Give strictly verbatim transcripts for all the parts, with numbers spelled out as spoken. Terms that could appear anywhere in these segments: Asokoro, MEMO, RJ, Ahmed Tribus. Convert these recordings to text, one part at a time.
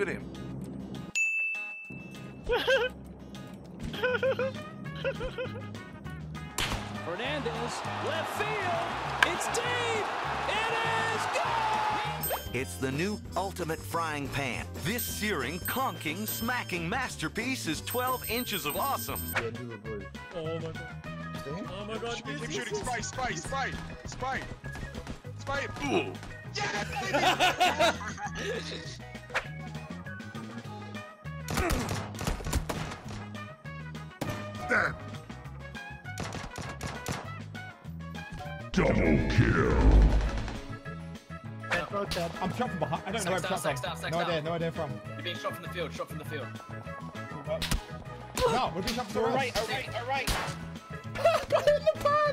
at him. Fernandez, left field. It's deep. It is good. It's the new ultimate frying pan. This searing, conking, smacking masterpiece is twelve inches of awesome. Oh my God. Oh my God. Keep, keep shooting. Spike, spike, spike, spike, spike. Ooh. Yeah, that. Double kill. Dead. Oh, dead. I'm shot from behind. I don't know where I'm shot from. No idea, no idea from. You're being shot from the field, shot from the field. No, we're being shot from the right, alright, alright. Got hit in the pan!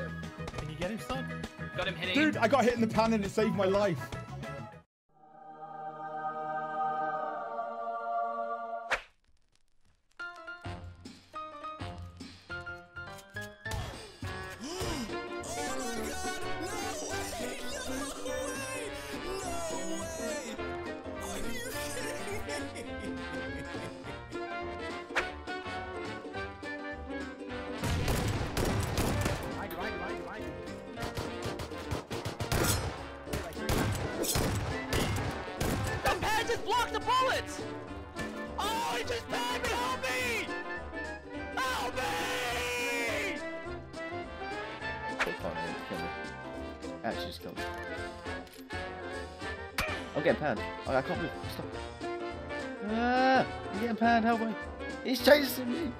Can you get him, son? Got him hitting. Dude, I got hit in the pan and it saved my life. The pad just blocked the bullets! Oh, he just padded me! Help me! Help me! Actually, just killed me. I'm getting panned. Oh, I can't move. Stop. Ah, I'm getting panned. Help me. He's chasing me.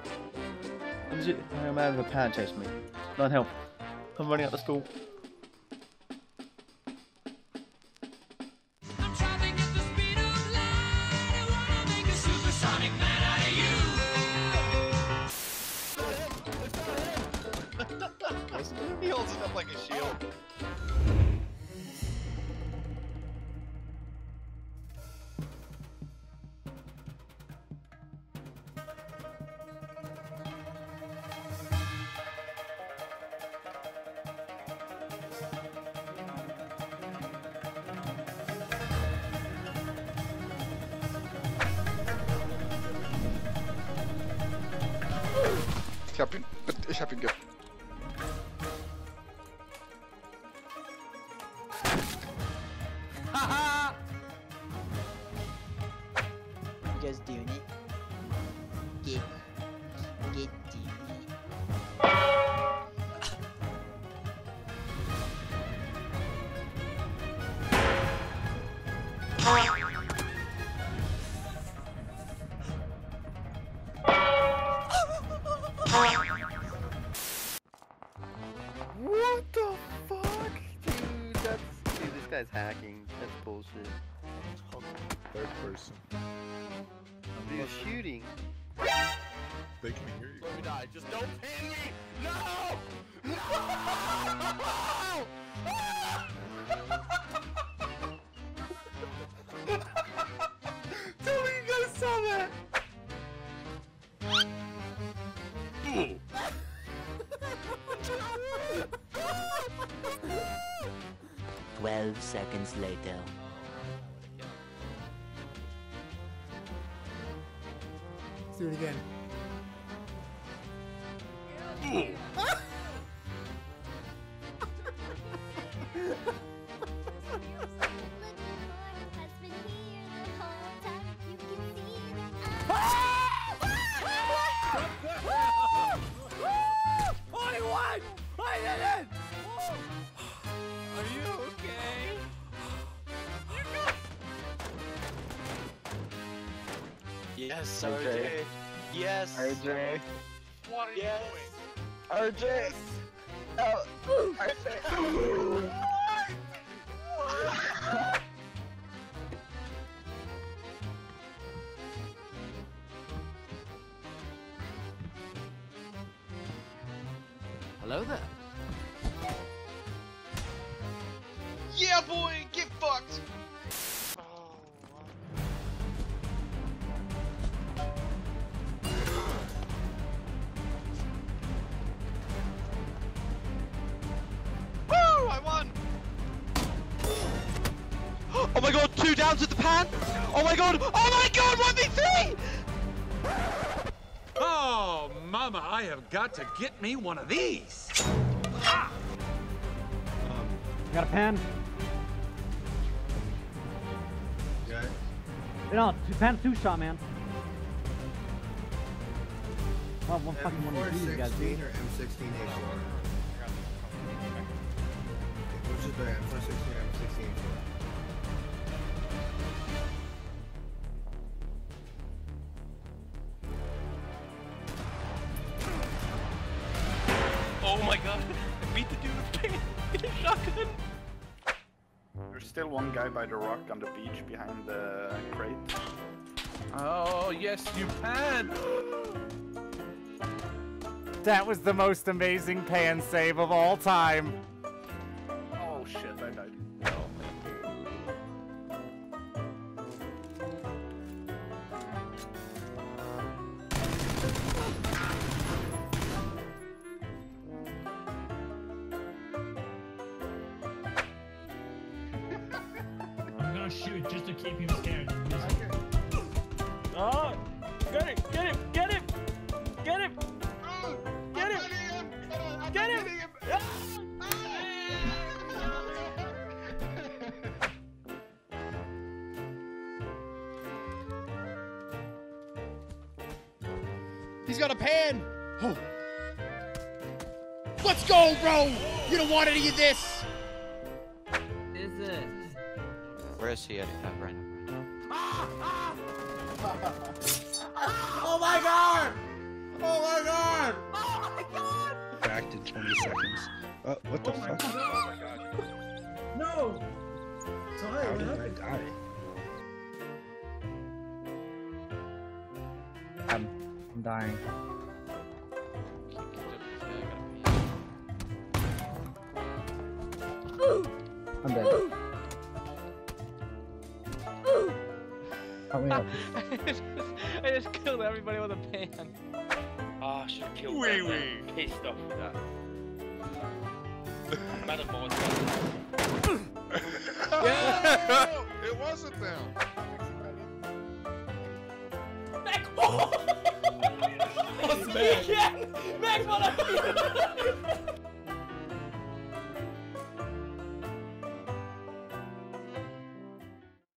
I'm just, oh, man, the pan chased me. Nine help. I'm running out of school. He holds it up like a shield. Ich hab ihn, ich hab ihn ge... You guys doing it? Get, get doing it. What the fuck, dude? That's dude, this guy's hacking. That's bullshit. Third person. You're shooting. They can hear you. Let me die. Just don't pin me. No! No! Tell me you guys saw that. Twelve seconds later. Do it again. Yeah. I won! I did it! Are you okay? Yes, R J. Yes. R J. What are you yes. doing? R J. Yes. No. R J. What? Hello there. Yeah, boy. Get fucked. Oh my god, two downs with the pan. Oh my god, oh my god, one v three! Oh, mama, I have got to get me one of these. Ah! Um, got a pan. Okay. No, pan's two shot, man. Oh, one fucking one of these guys, dude. Or M sixteen H four? Which is better, M four sixteen or M sixteen H four? Oh my god, I beat the dude with a shotgun! There's still one guy by the rock on the beach behind the crate. Oh yes, you pan! That was the most amazing pan save of all time! Oh shit, I died. Shoot just to keep him scared. Okay. Oh, get him! Get him! Get him! Get him! Oh, get him! Him! Get him! Him. Oh. He's got a pan. Oh. Let's go, bro! You don't want any of this. Is it? Where is he at right now? Oh my god! Oh my god! Oh my god! Back to twenty seconds. Uh, what the oh fuck? God. Oh my god. No! Sorry, how did I die? I'm, I'm dying. I'm dead. Help me out. I just killed everybody with a pan. Ah, oh, I should have killed wee them. Wee. I'm pissed off with that. I'm out of board. Yeah! It wasn't them. Mac! What's Mac? Mac, what up?